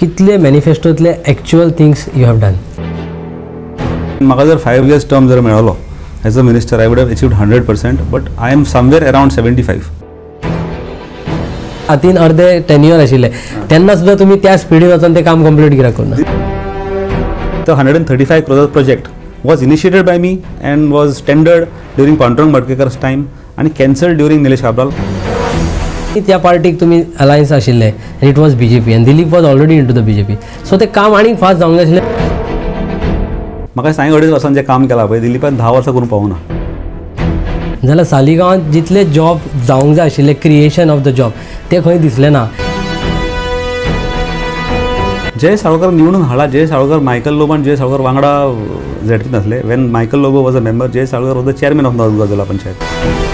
कितले मॅनिफेस्टोतले actual things you have done? म्हाका जर 5 इयर्स टर्म जर मेळलो as a minister I would have achieved 100%, but I am somewhere around 75. हातीन अर्धे टेन्युअर आशिल्ले तेन्ना सुद्धा तुम्ही त्या स्पीडीन वचून ते काम कंप्लीट कित्याक करना? तो 135 crore project was initiated by me and was tendered during Pandurang Madkaikar's time and cancelled during Nilesh Abharal. त्या पार्टीक तुम्ही अलायन्स आशिल्ले and it was BJP and Dilip was already into the BJP, so ते काम आणि fast जावंक आशिल्ले. म्हाका सांग अडेज वर्सान जे काम केला पळय दिलीपान 10 वर्सां करूंक पावना. जाल्यार सालिगांवांत जितले जॉब जावंक जाय आशिल्ले, क्रिएशन ऑफ द जॉब, ते खंय दिसले ना. जय साळगांवकर निवडून हाडला. जय साळगांवकर मायकल लोबो आणि जय साळगांवकर वांगडा झेडपीत असले. When Michael Lobo was a member, Jay Salgaonkar was the chairman of north Goa जिल्हा पंचायत.